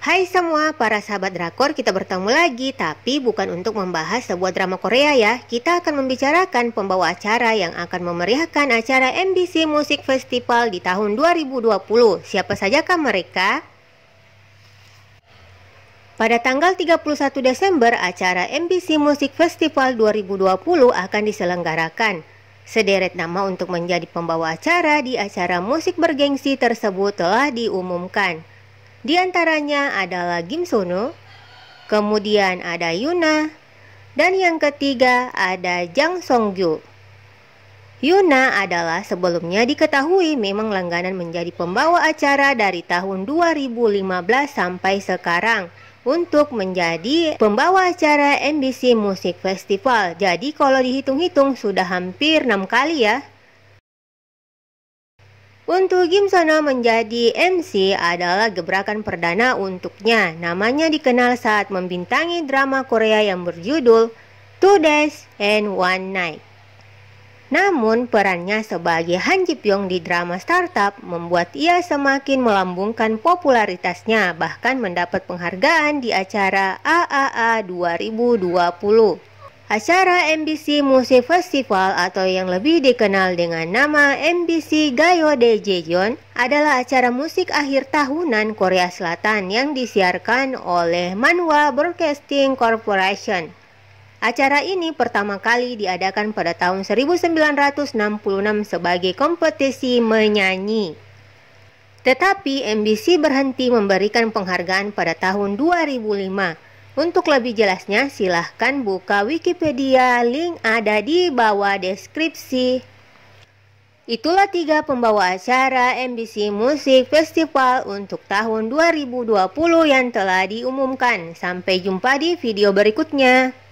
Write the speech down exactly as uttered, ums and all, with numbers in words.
Hai semua para sahabat drakor, kita bertemu lagi, tapi bukan untuk membahas sebuah drama Korea ya. Kita akan membicarakan pembawa acara yang akan memeriahkan acara M B C Music Festival di tahun dua ribu dua puluh. Siapa sajakah mereka? Pada tanggal tiga puluh satu Desember, acara M B C Music Festival dua ribu dua puluh akan diselenggarakan. Sederet nama untuk menjadi pembawa acara di acara musik bergengsi tersebut telah diumumkan. Di antaranya adalah Kim Seon Ho, kemudian ada Yuna, dan yang ketiga ada Jang Song Jo. Yuna adalah sebelumnya diketahui memang langganan menjadi pembawa acara dari tahun dua ribu lima belas sampai sekarang untuk menjadi pembawa acara M B C Music Festival. Jadi kalau dihitung-hitung sudah hampir enam kali ya. Untuk Kim Seon Ho menjadi M C adalah gebrakan perdana untuknya. Namanya dikenal saat membintangi drama Korea yang berjudul Two Days and One Night. Namun perannya sebagai Han Ji Pyeong di drama startup membuat ia semakin melambungkan popularitasnya, bahkan mendapat penghargaan di acara A A A dua ribu dua puluh. Acara M B C Music Festival atau yang lebih dikenal dengan nama M B C Gayo Daejeon adalah acara musik akhir tahunan Korea Selatan yang disiarkan oleh Munhwa Broadcasting Corporation. Acara ini pertama kali diadakan pada tahun seribu sembilan ratus enam puluh enam sebagai kompetisi menyanyi. Tetapi M B C berhenti memberikan penghargaan pada tahun dua ribu lima. Untuk lebih jelasnya silahkan buka Wikipedia, link ada di bawah deskripsi. Itulah tiga pembawa acara M B C Music Festival untuk tahun dua ribu dua puluh yang telah diumumkan. Sampai jumpa di video berikutnya.